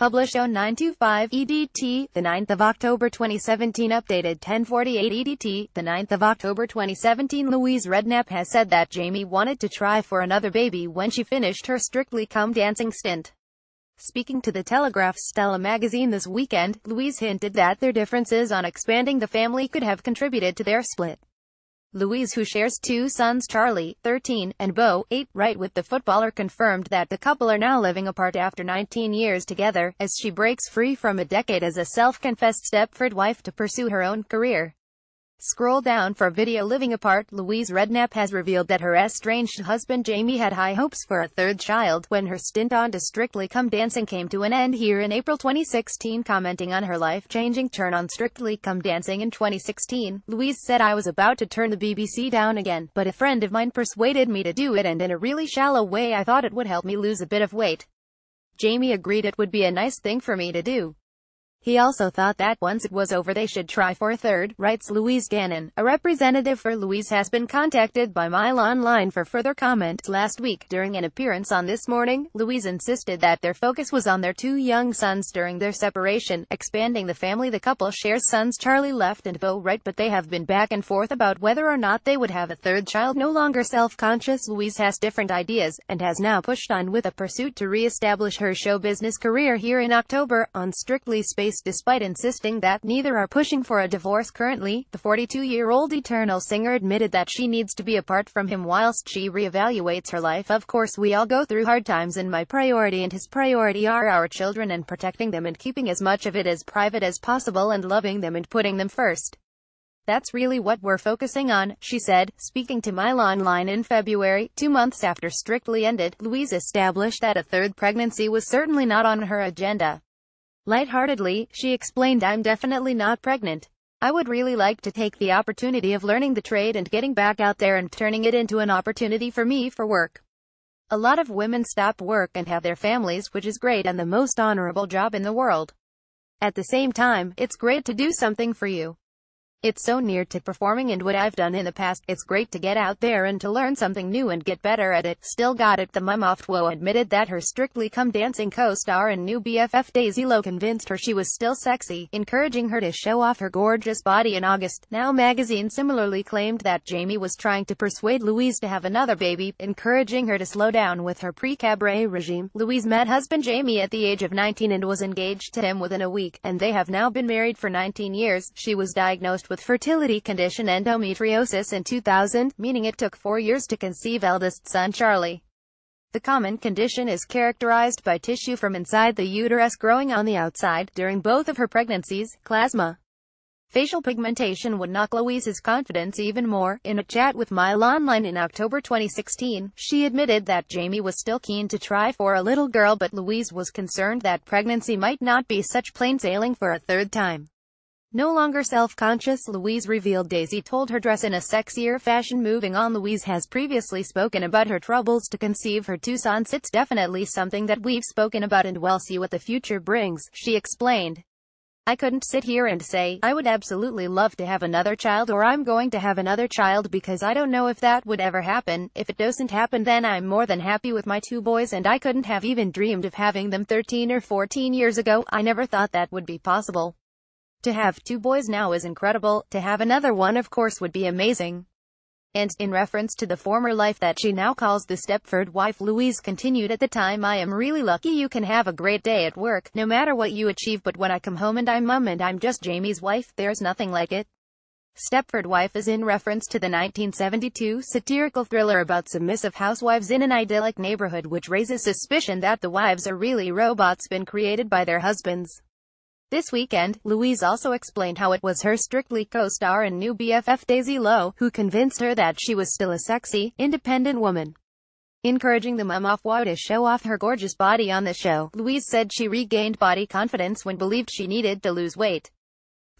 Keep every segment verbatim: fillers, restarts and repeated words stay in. Published oh nine twenty-five E D T, the ninth of October twenty seventeen. Updated ten forty-eight E D T, the ninth of October twenty seventeen. Louise Redknapp has said that Jamie wanted to try for another baby when she finished her Strictly Come Dancing stint. Speaking to The Telegraph's Stella magazine this weekend, Louise hinted that their differences on expanding the family could have contributed to their split. Louise, who shares two sons Charlie, thirteen, and Beau, eight, right with the footballer, confirmed that the couple are now living apart after nineteen years together, as she breaks free from a decade as a self-confessed Stepford wife to pursue her own career. Scroll down for video. Living apart, Louise Redknapp has revealed that her estranged husband Jamie had high hopes for a third child when her stint on to Strictly Come Dancing came to an end here in April twenty sixteen. Commenting on her life-changing turn on Strictly Come Dancing in twenty sixteen, Louise said, "I was about to turn the B B C down again, but a friend of mine persuaded me to do it, and in a really shallow way I thought it would help me lose a bit of weight. Jamie agreed it would be a nice thing for me to do. He also thought that once it was over they should try for a third," writes Louise Gannon. A representative for Louise has been contacted by Mile Online for further comment. Last week, during an appearance on This Morning, Louise insisted that their focus was on their two young sons during their separation. Expanding the family, the couple shares sons Charlie left and Beau right, but they have been back and forth about whether or not they would have a third child. No longer self-conscious, Louise has different ideas, and has now pushed on with a pursuit to re-establish her show business career here in October, on Strictly Space. Despite insisting that neither are pushing for a divorce currently, the forty-two-year-old Eternal singer admitted that she needs to be apart from him whilst she reevaluates her life. "Of course we all go through hard times, and my priority and his priority are our children and protecting them and keeping as much of it as private as possible and loving them and putting them first. That's really what we're focusing on," she said. Speaking to Mile Online in February, two months after Strictly ended, Louise established that a third pregnancy was certainly not on her agenda. Lightheartedly, she explained, "I'm definitely not pregnant. I would really like to take the opportunity of learning the trade and getting back out there and turning it into an opportunity for me for work. A lot of women stop work and have their families, which is great and the most honorable job in the world. At the same time, it's great to do something for you. It's so near to performing and what I've done in the past. It's great to get out there and to learn something new and get better at it." Still got it. The mum oft Woe admitted that her Strictly Come Dancing co-star and new B F F Daisy Lowe convinced her she was still sexy, encouraging her to show off her gorgeous body in August. Now magazine similarly claimed that Jamie was trying to persuade Louise to have another baby, encouraging her to slow down with her pre-cabaret regime. Louise met husband Jamie at the age of nineteen and was engaged to him within a week, and they have now been married for nineteen years. She was diagnosed with fertility condition endometriosis in two thousand, meaning it took four years to conceive eldest son Charlie. The common condition is characterized by tissue from inside the uterus growing on the outside. During both of her pregnancies, melasma facial pigmentation would knock Louise's confidence even more. In a chat with Mile Online in October twenty sixteen, she admitted that Jamie was still keen to try for a little girl, but Louise was concerned that pregnancy might not be such plain sailing for a third time. No longer self-conscious, Louise revealed Daisy told her dress in a sexier fashion. Moving on, Louise has previously spoken about her troubles to conceive her two sons. "It's definitely something that we've spoken about and we'll see what the future brings," she explained. "I couldn't sit here and say, I would absolutely love to have another child or I'm going to have another child, because I don't know if that would ever happen. If it doesn't happen, then I'm more than happy with my two boys, and I couldn't have even dreamed of having them thirteen or fourteen years ago. I never thought that would be possible. To have two boys now is incredible. To have another one, of course, would be amazing." And, in reference to the former life that she now calls the Stepford wife, Louise continued, "At the time, I am really lucky. You can have a great day at work, no matter what you achieve, but when I come home and I'm mum and I'm just Jamie's wife, there's nothing like it." Stepford wife is in reference to the nineteen seventy-two satirical thriller about submissive housewives in an idyllic neighborhood, which raises suspicion that the wives are really robots been created by their husbands. This weekend, Louise also explained how it was her Strictly co-star and new B F F Daisy Lowe who convinced her that she was still a sexy, independent woman. Encouraging the mum off Woe to show off her gorgeous body on the show, Louise said she regained body confidence when believed she needed to lose weight.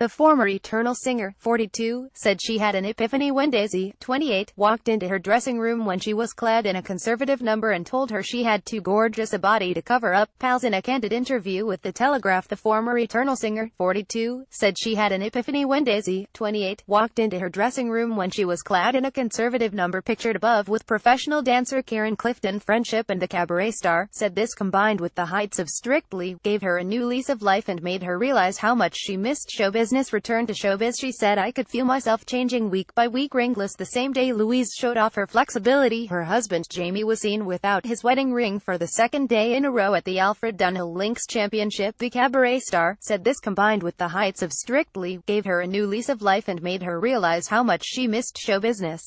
The former Eternal singer, forty-two, said she had an epiphany when Daisy, twenty-eight, walked into her dressing room when she was clad in a conservative number and told her she had too gorgeous a body to cover up. Pals in a candid interview with The Telegraph, the former Eternal singer, forty-two, said she had an epiphany when Daisy, twenty-eight, walked into her dressing room when she was clad in a conservative number pictured above with professional dancer Karen Clifton. Friendship and the cabaret star said this, combined with the heights of Strictly, gave her a new lease of life and made her realize how much she missed showbiz. Return to showbiz. She said, "I could feel myself changing week by week." Ringless the same day, Louise showed off her flexibility. Her husband Jamie was seen without his wedding ring for the second day in a row at the Alfred Dunhill Links Championship. The cabaret star said this, combined with the heights of Strictly, gave her a new lease of life and made her realize how much she missed show business.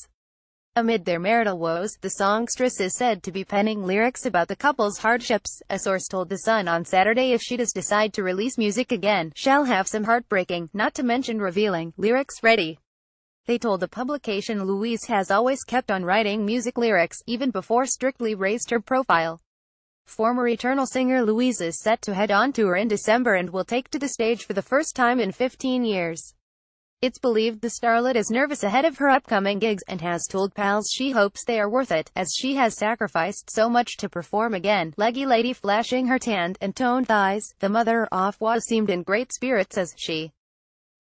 Amid their marital woes, the songstress is said to be penning lyrics about the couple's hardships. A source told The Sun on Saturday, "If she does decide to release music again, she'll have some heartbreaking, not to mention revealing, lyrics ready." They told the publication Louise has always kept on writing music lyrics, even before Strictly raised her profile. Former Eternal singer Louise is set to head on tour in December and will take to the stage for the first time in fifteen years. It's believed the starlet is nervous ahead of her upcoming gigs, and has told pals she hopes they are worth it, as she has sacrificed so much to perform again. Leggy lady flashing her tanned and toned thighs, the mother of Wa seemed in great spirits as she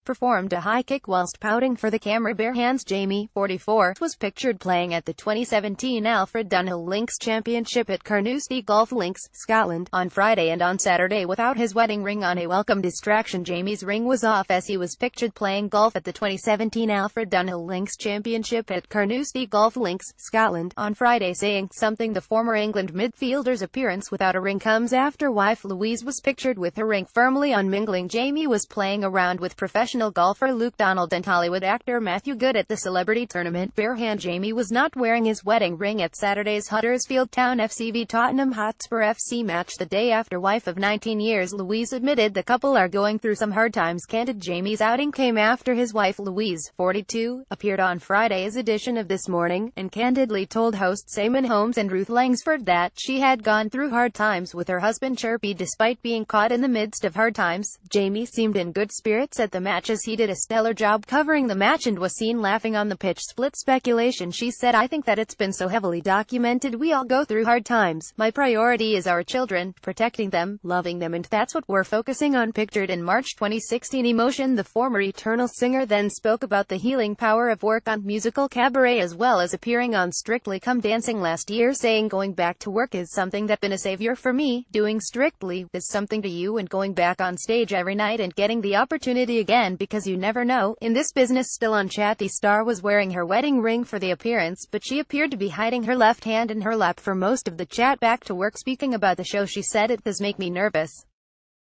performed a high kick whilst pouting for the camera bare hands. Jamie, forty-four, was pictured playing at the twenty seventeen Alfred Dunhill Links Championship at Carnoustie Golf Links, Scotland, on Friday and on Saturday without his wedding ring. On a welcome distraction, Jamie's ring was off as he was pictured playing golf at the twenty seventeen Alfred Dunhill Links Championship at Carnoustie Golf Links, Scotland, on Friday, saying something the former England midfielder's appearance without a ring comes after wife Louise was pictured with her ring firmly unmingling. Jamie was playing around with professional golfer Luke Donald and Hollywood actor Matthew Good at the celebrity tournament barehand. Jamie was not wearing his wedding ring at Saturday's Huddersfield Town F C v Tottenham Hotspur F C match the day after. Wife of nineteen years Louise admitted the couple are going through some hard times. Candid. Jamie's outing came after his wife Louise, forty-two, appeared on Friday's edition of This Morning, and candidly told hosts Eamon Holmes and Ruth Langsford that she had gone through hard times with her husband Chirpy. Despite being caught in the midst of hard times, Jamie seemed in good spirits at the match, as he did a stellar job covering the match and was seen laughing on the pitch. Split speculation. She said, "I think that it's been so heavily documented. We all go through hard times. My priority is our children, protecting them, loving them, and that's what we're focusing on." Pictured in March twenty sixteen emotion. The former Eternal singer then spoke about the healing power of work on musical cabaret, as well as appearing on Strictly Come Dancing last year, saying, "Going back to work is something that's been a savior for me. Doing Strictly is something to you, and going back on stage every night and getting the opportunity again, because you never know in this business." Still on chat, the star was wearing her wedding ring for the appearance, but she appeared to be hiding her left hand in her lap for most of the chat. Back to work. Speaking about the show, she said, "It does make me nervous.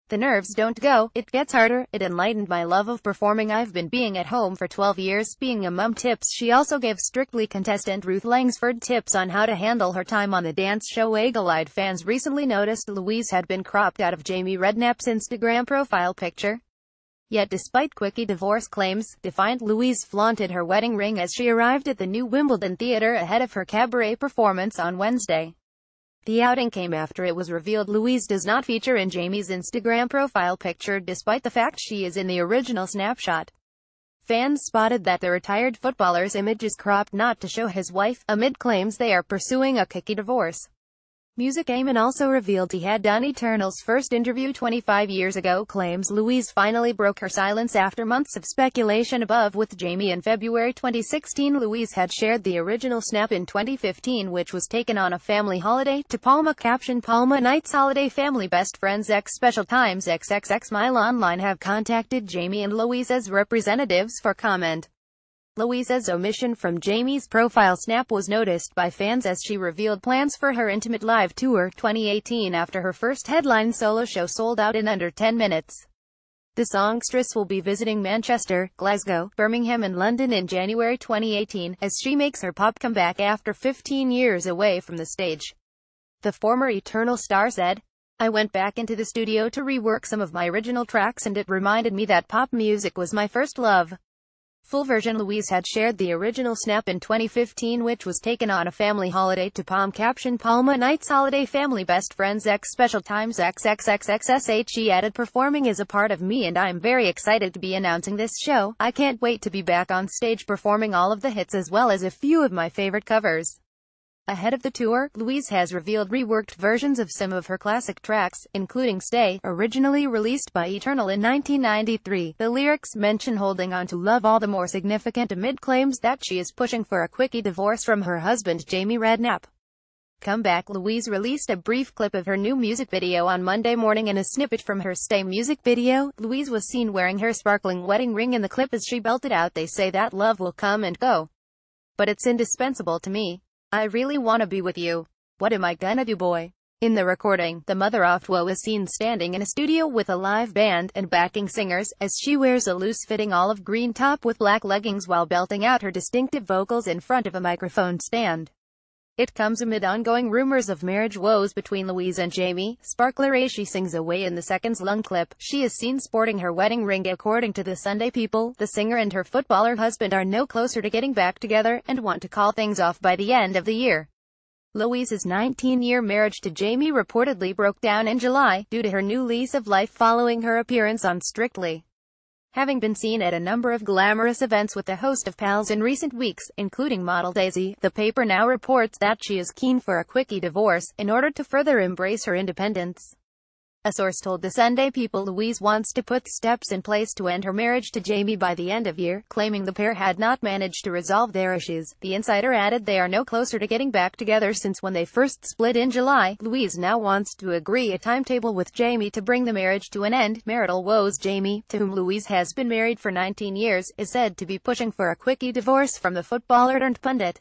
The nerves don't go, it gets harder. It enlightened my love of performing. I've been being at home for twelve years, being a mum." Tips. She also gave Strictly contestant Ruth Langsford tips on how to handle her time on the dance show. Eagle-eyed fans recently noticed Louise had been cropped out of Jamie Redknapp's Instagram profile picture. Yet despite quickie divorce claims, defiant Louise flaunted her wedding ring as she arrived at the new Wimbledon Theatre ahead of her cabaret performance on Wednesday. The outing came after it was revealed Louise does not feature in Jamie's Instagram profile picture, despite the fact she is in the original snapshot. Fans spotted that the retired footballer's image is cropped not to show his wife, amid claims they are pursuing a quickie divorce. Music. Eamon also revealed he had done Eternal's first interview twenty-five years ago. Claims Louise finally broke her silence after months of speculation above with Jamie. In February twenty sixteen Louise had shared the original snap in twenty fifteen, which was taken on a family holiday to Palma. Caption: Palma Nights Holiday Family Best Friends X Special Times triple X Mile Online have contacted Jamie and Louise as representatives for comment. Louise's omission from Jamie's profile snap was noticed by fans as she revealed plans for her Intimate Live Tour twenty eighteen after her first headline solo show sold out in under ten minutes. The songstress will be visiting Manchester, Glasgow, Birmingham and London in January twenty eighteen, as she makes her pop comeback after fifteen years away from the stage. The former Eternal star said, "I went back into the studio to rework some of my original tracks and it reminded me that pop music was my first love. Full version. Louise had shared the original snap in twenty fifteen, which was taken on a family holiday to Palm. Caption: Palma Nights Holiday Family Best Friends X Special Times XXXXSH. She added, performing is a part of me and I'm very excited to be announcing this show. I can't wait to be back on stage performing all of the hits as well as a few of my favorite covers. Ahead of the tour, Louise has revealed reworked versions of some of her classic tracks, including Stay, originally released by Eternal in nineteen ninety-three. The lyrics mention holding on to love all the more significant amid claims that she is pushing for a quickie divorce from her husband Jamie Redknapp. Comeback. Louise released a brief clip of her new music video on Monday morning and a snippet from her Stay music video. Louise was seen wearing her sparkling wedding ring in the clip as she belted out, "They say that love will come and go, but it's indispensable to me. I really wanna be with you. What am I gonna do, boy?" In the recording, the mother of Twa is seen standing in a studio with a live band and backing singers, as she wears a loose-fitting olive-green top with black leggings while belting out her distinctive vocals in front of a microphone stand. It comes amid ongoing rumors of marriage woes between Louise and Jamie Sparkler as she sings away in the Seconds Long clip. She is seen sporting her wedding ring. According to the Sunday People, the singer and her footballer husband are no closer to getting back together and want to call things off by the end of the year. Louise's nineteen-year marriage to Jamie reportedly broke down in July, due to her new lease of life following her appearance on Strictly. Having been seen at a number of glamorous events with a host of pals in recent weeks, including model Daisy, the paper now reports that she is keen for a quickie divorce, in order to further embrace her independence. A source told the Sunday People Louise wants to put steps in place to end her marriage to Jamie by the end of year, claiming the pair had not managed to resolve their issues. The insider added they are no closer to getting back together since when they first split in July. Louise now wants to agree a timetable with Jamie to bring the marriage to an end. Marital woes. Jamie, to whom Louise has been married for nineteen years, is said to be pushing for a quickie divorce from the footballer turned pundit.